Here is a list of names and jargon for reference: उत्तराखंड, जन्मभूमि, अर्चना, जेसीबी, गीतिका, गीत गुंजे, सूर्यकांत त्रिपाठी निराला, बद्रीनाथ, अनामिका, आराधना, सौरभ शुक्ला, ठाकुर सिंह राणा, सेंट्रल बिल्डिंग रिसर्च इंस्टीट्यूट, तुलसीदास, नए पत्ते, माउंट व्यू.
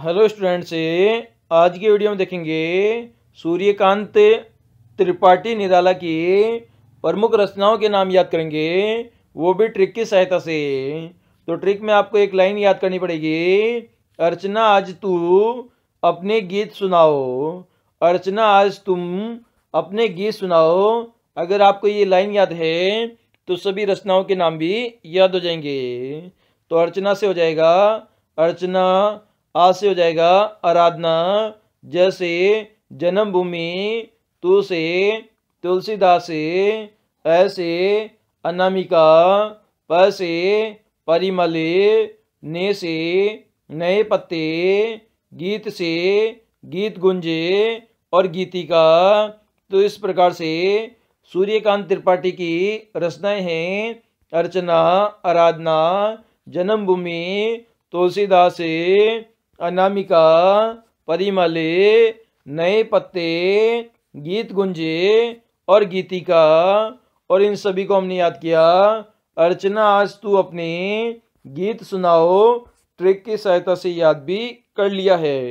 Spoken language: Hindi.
हेलो स्टूडेंट्स, आज की वीडियो में देखेंगे सूर्यकांत त्रिपाठी निराला की प्रमुख रचनाओं के नाम याद करेंगे, वो भी ट्रिक की सहायता से। तो ट्रिक में आपको एक लाइन याद करनी पड़ेगी, अर्चना आज तू अपने गीत सुनाओ, अर्चना आज तुम अपने गीत सुनाओ। अगर आपको ये लाइन याद है तो सभी रचनाओं के नाम भी याद हो जाएंगे। तो अर्चना से हो जाएगा अर्चना, आ से हो जाएगा आराधना, ज से जन्मभूमि, तू से तुलसीदास, ऐ से अनामिका, प से परिमल, ने से नए पत्ते, गीत से गीत गुंजे और गीतिका। तो इस प्रकार से सूर्यकांत त्रिपाठी की रचनाएं हैं अर्चना, आराधना, जन्मभूमि, तुलसीदास, अनामिका, परिमल, नए पत्ते, गीत गुंजे और गीतिका। और इन सभी को हमने याद किया अर्चना आज तू अपने गीत सुनाओ, ट्रिक की सहायता से याद भी कर लिया है।